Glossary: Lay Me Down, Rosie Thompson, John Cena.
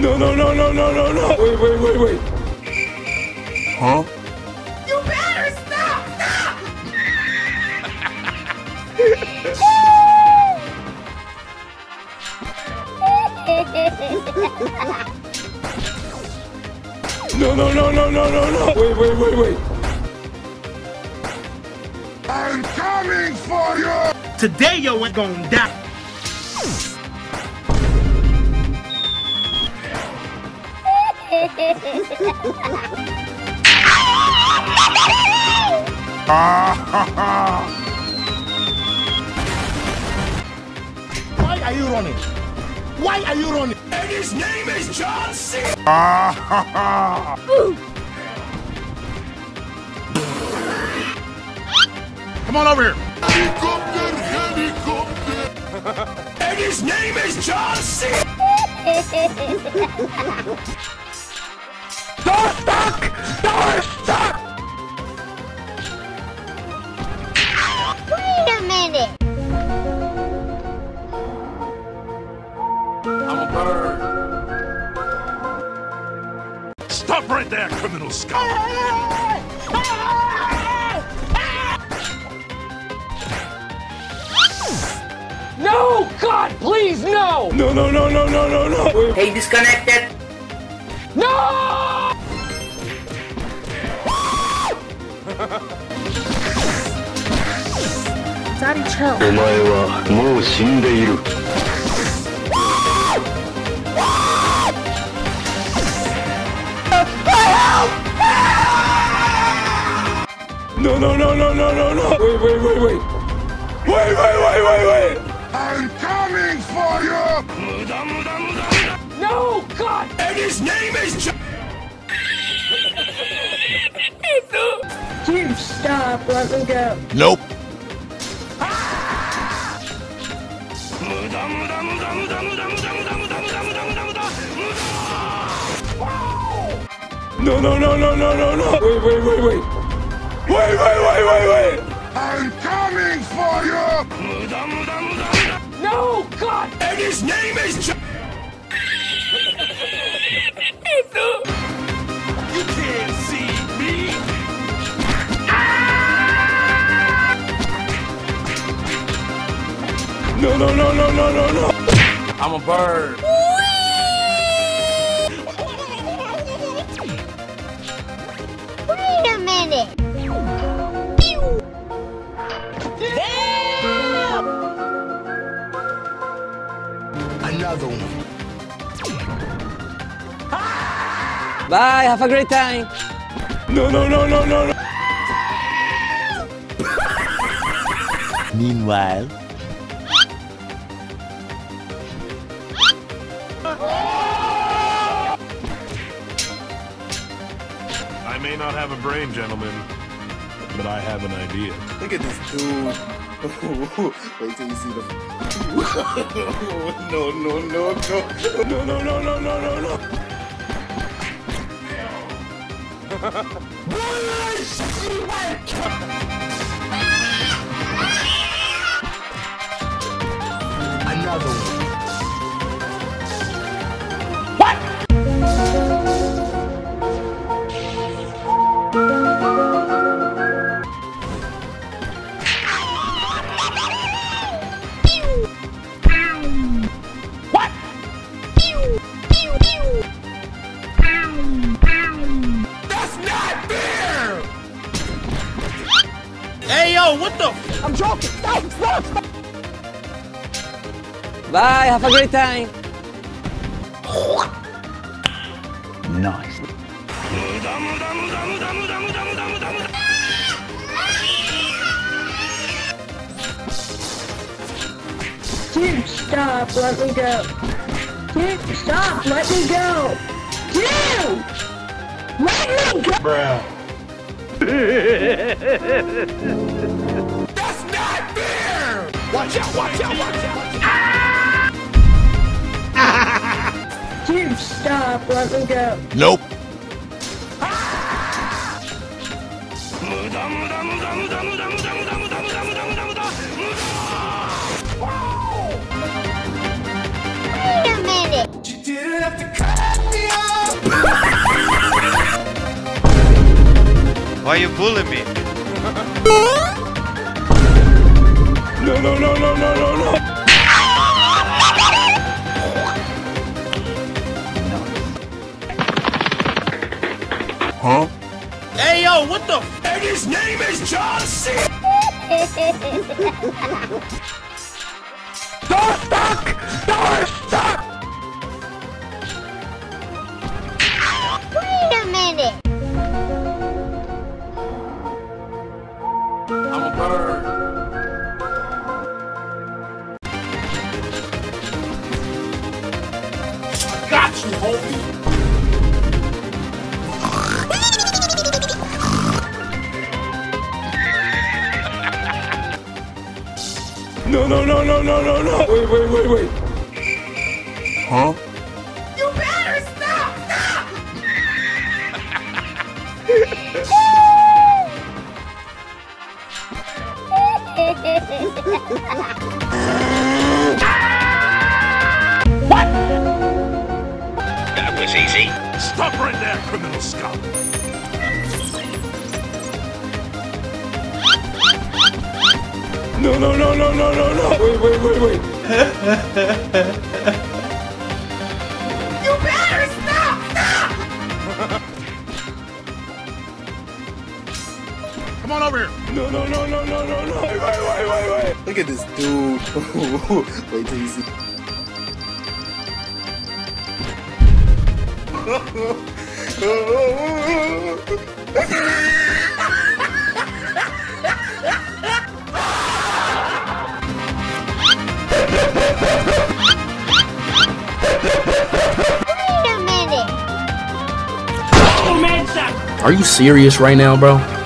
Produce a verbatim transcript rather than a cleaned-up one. No, no, no, no, no, no, no. Wait, wait, wait, wait. Huh? You better stop! Stop! No, no, no, no, no, no, no. Wait, wait, wait, wait. I'm coming for you! Today, yo, we're gonna die. Why are you running? Why are you running? And his name is John Cena. Come on over here. Helicopter, helicopter. And his name is John Cena. Door stuck! Door stuck! Wait a minute! I'm a bird. Stop right there, criminal scum! No! God, please, no! No, no, no, no, no, no, no! Hey, disconnected! No! Daddy, chill. You are already dead. No, no, no, no, no, no, no! Wait, wait, wait, wait! Wait, wait, wait, wait, wait! I'm coming for you! Muda, muda, muda. No, God! And his name is John. You stop, let me go. Nope. No, no, no, no, no, no, no. Wait, wait, wait, wait. Wait, wait, wait, wait, wait. I'm coming for you. No, God. And his name is John. You can't see me. No, no, no, no, no, no, no. I'm a bird. Whee! Wait a minute. Damn! Another one. Ah! Bye, have a great time. No, no, no, no, no, no. Meanwhile. I may not have a brain, gentlemen, but I have an idea. Look at this dude. Wait till you see the... No, no, no, no. No, no, no, no, no, no, no. Another one. Hey yo, what the? I'm joking. Stop, stop, stop. Bye, have a great time. Nice. Dude, stop, let me go. Dude, stop, let me go. Dude, let me go. Bruh. That's not fair! Watch out, watch out, watch out! Ah! Dude, stop, let me go. Nope. Ah! Wait a minute. You didn't have to cut. Why you bullying me? No, no, no, no, no, no, no. Huh? Hey, yo, what the f? And his name is John Cena! Door stuck! Door stuck! Wait a minute! I'm a bird. I got you, homie! No, no, no, no, no, no, no! Wait, wait, wait, wait! Huh? You better stop! Stop! What? That was easy. Stop right there, criminal scum! No, no, no, no, no, no, no! Wait, wait, wait, wait! You better stop! Stop! Come on over here! No, no, no, no, no, no, no! Wait, wait, wait, wait, wait! Look at this dude! Wait till you see. Are you serious right now, bro?